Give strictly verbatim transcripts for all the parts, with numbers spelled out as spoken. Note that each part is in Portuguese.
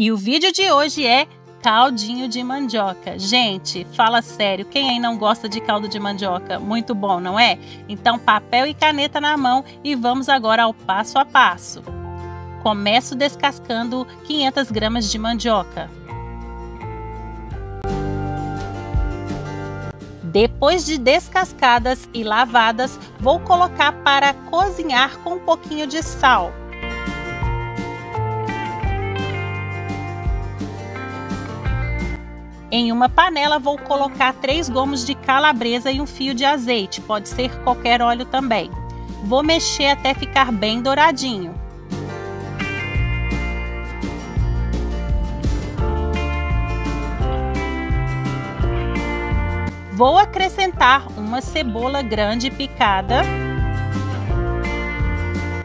E o vídeo de hoje é caldinho de mandioca. Gente, fala sério, quem aí não gosta de caldo de mandioca? Muito bom, não é? Então papel e caneta na mão e vamos agora ao passo a passo. Começo descascando quinhentas gramas de mandioca. Depois de descascadas e lavadas, vou colocar para cozinhar com um pouquinho de sal. Em uma panela vou colocar três gomos de calabresa e um fio de azeite, pode ser qualquer óleo também. Vou mexer até ficar bem douradinho. Vou acrescentar uma cebola grande picada,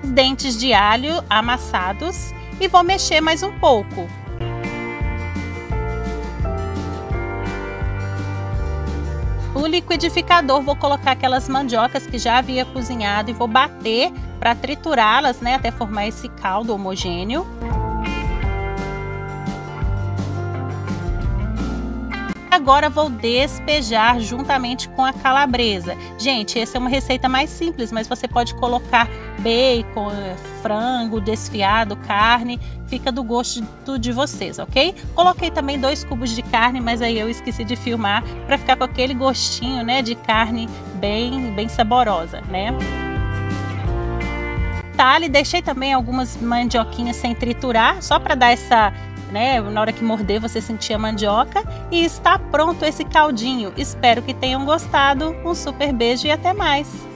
dentes de alho amassados e vou mexer mais um pouco. No liquidificador vou colocar aquelas mandiocas que já havia cozinhado e vou bater para triturá-las, né, até formar esse caldo homogêneo. Agora vou despejar juntamente com a calabresa. Gente, essa é uma receita mais simples, mas você pode colocar bacon, frango desfiado, carne, fica do gosto de vocês, ok? Coloquei também dois cubos de carne, mas aí eu esqueci de filmar para ficar com aquele gostinho, né, de carne bem, bem saborosa, né? Talhe, deixei também algumas mandioquinhas sem triturar, só para dar essa... Né? Na hora que morder você sentir a mandioca. E está pronto esse caldinho. Espero que tenham gostado. Um super beijo e até mais!